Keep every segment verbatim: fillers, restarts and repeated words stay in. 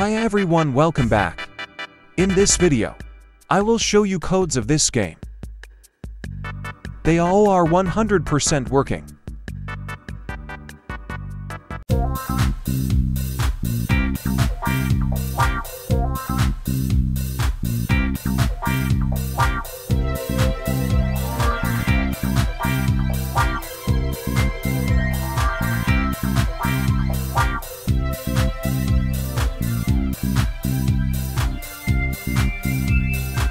Hi everyone, welcome back. In this video, I will show you codes of this game. They all are one hundred percent working.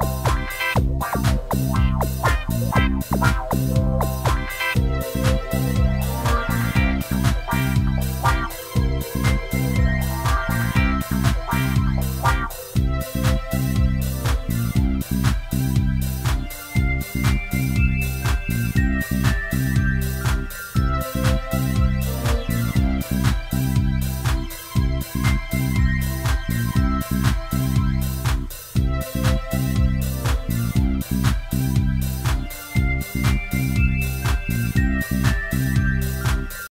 Wow.